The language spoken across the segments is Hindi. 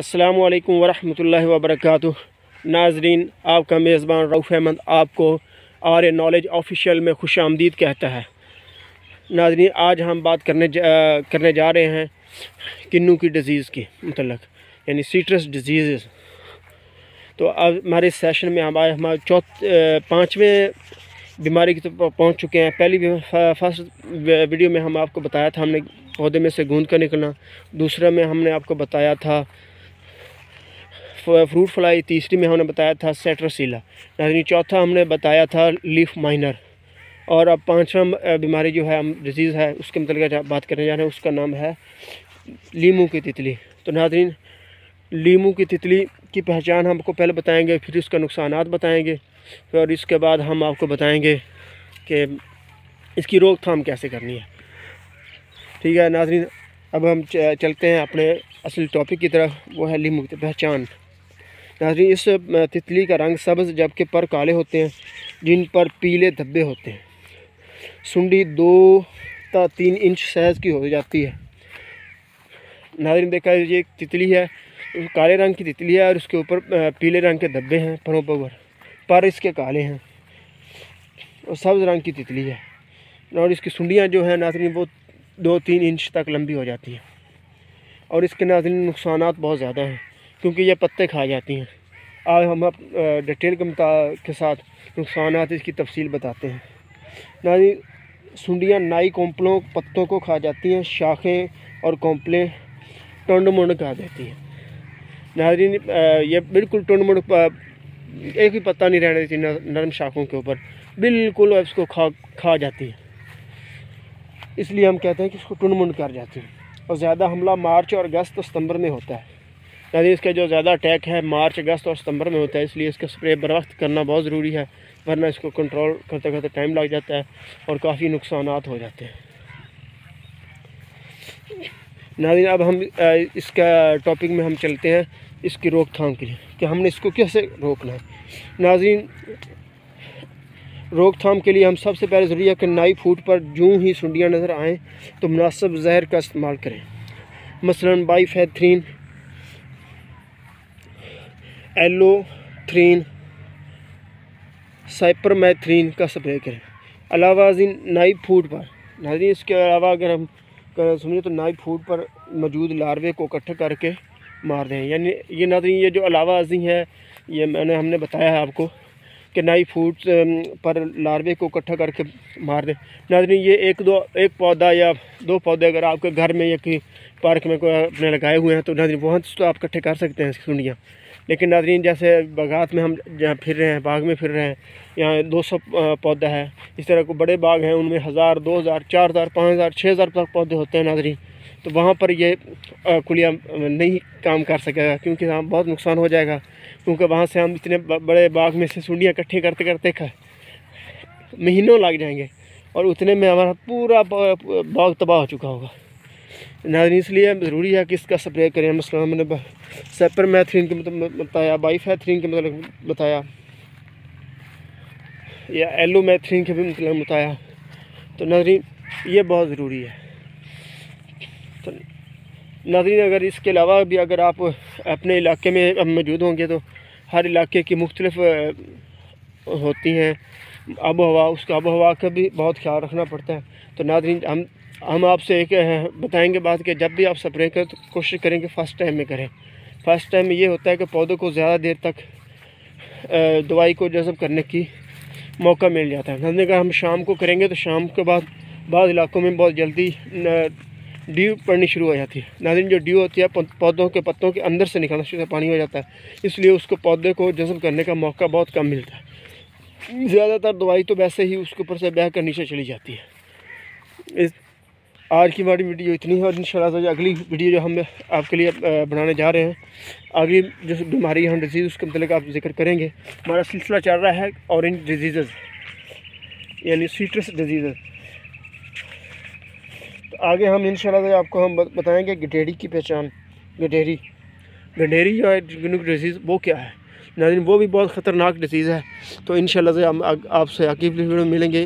अस्सलाम वालेकुम वरहमतुल्लाहि वबरकातुहू। नाजरीन, आपका मेज़बान रऊफ़ अहमद आपको आर ए नॉलेज ऑफिशियल में खुश आमदीद कहता है। नाजरीन, आज हम बात करने जा रहे हैं किन्नू की डिज़ीज़ के मतलब यानी सीट्रस डिजीज़। तो अब हमारे सेशन में हमारे पाँचवें बीमारी की तरफ पहुँच चुके हैं। पहली फर्स्ट वीडियो में हम आपको बताया था हमने पौधे में से गूंद कर निकलना, दूसरा में हमने आपको बताया था फ्रूट फ्लाई, तीसरी में हमने बताया था सेट्रोसीला, यानी चौथा हमने बताया था लीफ माइनर, और अब पाँचवा बीमारी जो है डिजीज़ है उसके मतलब बात करने जा रहे हैं, उसका नाम है लीमू की तितली। तो नाज़रीन, लीमू की तितली की पहचान हमको पहले बताएंगे, फिर इसका नुकसानात बताएंगे, और इसके बाद हम आपको बताएंगे कि इसकी रोकथाम कैसे करनी है। ठीक है नाज़रीन, अब हम चलते हैं अपने असल टॉपिक की तरफ, वो है लीमू की पहचान। नाज़रीन, इस तितली का रंग सब्ज़ जबकि पर काले होते हैं, जिन पर पीले धब्बे होते हैं। सुंडी 2 से 3 इंच साइज़ की हो जाती है। नाज़रीन, देखा ये एक तितली है, काले रंग की तितली है और उसके ऊपर पीले रंग के धब्बे हैं परों पर इसके काले हैं, और सब्ज़ रंग की तितली है, और इसकी सुंडियाँ जो हैं नाज़रीन वो 2-3 इंच तक लंबी हो जाती हैं। और इसके नाज़रीन नुकसान बहुत ज़्यादा हैं क्योंकि ये पत्ते खा जाती हैं। आज हम डिटेल के साथ नुकसान इसकी तफसील बताते हैं। नाज़रीन, सुंडियाँ नाई कोंपलों पत्तों को खा जाती हैं, शाखें और कोंपलें टुंड मुंड खा देती हैं। नाज़रीन, ये बिल्कुल टुंड मुंड एक भी पत्ता नहीं रहना देती, नरम शाखों के ऊपर बिल्कुल इसको खा जाती है। इसलिए हम कहते हैं कि इसको टुंड मुंड कर जाती है। और ज़्यादा हमला मार्च और अगस्त और सितंबर में होता है। यानी इसका जो ज़्यादा अटैक है मार्च, अगस्त और सितंबर में होता है, इसलिए इसका स्प्रे बर वक्त करना बहुत ज़रूरी है, वरना इसको कंट्रोल करते करते टाइम लग जाता है और काफ़ी नुकसान हो जाते हैं। नाज़रीन, अब हम इसका टॉपिक में हम चलते हैं इसकी रोकथाम के लिए कि हमने इसको कैसे रोकना है। नाज़रीन, रोकथाम के लिए हम सबसे पहले ज़रूरी है कि नाई फूट पर जूँ ही सुंडियाँ नज़र आएँ तो मुनासिब जहर का इस्तेमाल करें, मसलन बाइफेंथ्रीन, एलोथ्रीन, साइपरमेथ्रीन का स्प्रे करें। अलावा नाई फूट पर नाज़रीन, इसके अलावा अगर हम समझे तो नाई फूट पर मौजूद लार्वे को इकट्ठा करके मार दें। यानी ये नाज़रीन, ये जो अलावा आजी है ये हमने बताया है आपको कि नाई फूट पर लार्वे को इकट्ठा करके मार दें। नाज़रीन, ये एक पौधा या 2 पौधे अगर आपके घर में या कि पार्क में कोई अपने लगाए हुए हैं तो नाज़रीन वहाँ तो आप इकट्ठे कर सकते हैं सुंडियाँ। लेकिन नाज़रीन, जैसे बागात में हम जहाँ फिर रहे हैं, बाग में फिर रहे हैं, यहाँ 200 पौधा है, इस तरह को बड़े बाग हैं उनमें 1000, 2000, 4000, 5000, 6000 तक पौधे होते हैं नाज़रीन। तो वहाँ पर ये कुलिया नहीं काम कर सकेगा क्योंकि वहाँ बहुत नुकसान हो जाएगा, क्योंकि वहाँ से हम इतने बड़े बाग में से सुंडियाँ इकट्ठे करते करते महीनों लग जाएंगे और उतने में हमारा पूरा बाग तबाह हो चुका होगा। नाज़रीन, इसलिए ज़रूरी है कि इसका स्प्रे करें। मसलन हमने साइपरमेथ्रिन के मतलब बताया, बाइफेथ्रिन के मतलब बताया, या एलोमेथ्रिन के भी मतलब बताया। तो नाज़रीन, ये बहुत ज़रूरी है। तो नाज़रीन, अगर इसके अलावा भी अगर आप अपने इलाके में मौजूद होंगे तो हर इलाके की मुख्तलिफ होती हैं आबोहवा, उसका आबोहवा का भी बहुत ख्याल रखना पड़ता है। तो नाज़रीन, हम आपसे एक बताएंगे बात कि जब भी आप स्प्रे करें तो कोशिश करें कि फ़र्स्ट टाइम में करें। फ़र्स्ट टाइम में ये होता है कि पौधों को ज़्यादा देर तक दवाई को जज़ब करने की मौका मिल जाता है। हमने कहा हम शाम को करेंगे तो शाम के बाद बाद इलाकों में बहुत जल्दी ड्यू पड़नी शुरू हो जाती है। नाज़रीन, जो ड्यू होती है पौधों के पत्तों के अंदर से निकलना शुरू पानी हो जाता है, इसलिए उसको पौधे को जज़ब करने का मौका बहुत कम मिलता है। ज़्यादातर दवाई तो वैसे ही उसके ऊपर से बह कर नीचे चली जाती है। इस आज की हमारी वीडियो इतनी है, और इंशाल्लाह अगली वीडियो जो हम आपके लिए बनाने जा रहे हैं, अगली जो बीमारी है डिजीज़ उसके मतलब आप जिक्र करेंगे। हमारा सिलसिला चल रहा है ऑरेंज डिजीज़ यानी सीट्रस डिजीज़। तो आगे हम इंशाल्लाह आपको हम बताएंगे गडेरी की पहचान। गडेरी जो है डिजीज़ वो क्या है नाज़रीन, वो भी बहुत ख़तरनाक डिजीज़ है। तो इंशाल्लाह हम आपसे आगे वीडियो में मिलेंगे।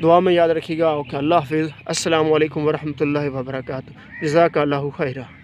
दुआ में याद रखिएगा। ओके, अल्लाह हाफ़िज़। अस्सलाम वालेकुम वरहमतुल्लाहि वबरकातुहू। जज़ाकल्लाहु खैरा।